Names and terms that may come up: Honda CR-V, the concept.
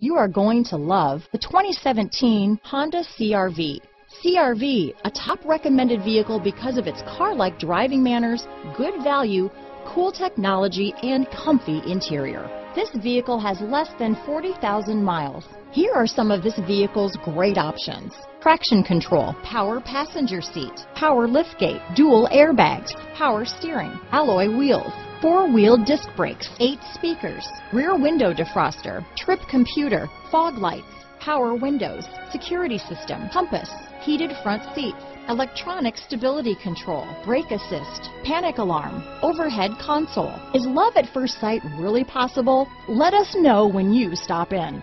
You are going to love the 2017 Honda CR-V. CR-V, a top recommended vehicle because of its car-like driving manners, good value, cool technology, and comfy interior. This vehicle has less than 40,000 miles. Here are some of this vehicle's great options: traction control, power passenger seat, power liftgate, dual airbags, power steering, alloy wheels, four-wheel disc brakes, 8 speakers, rear window defroster, trip computer, fog lights, power windows, security system, compass, heated front seats, electronic stability control, brake assist, panic alarm, overhead console. Is love at first sight really possible? Let us know when you stop in.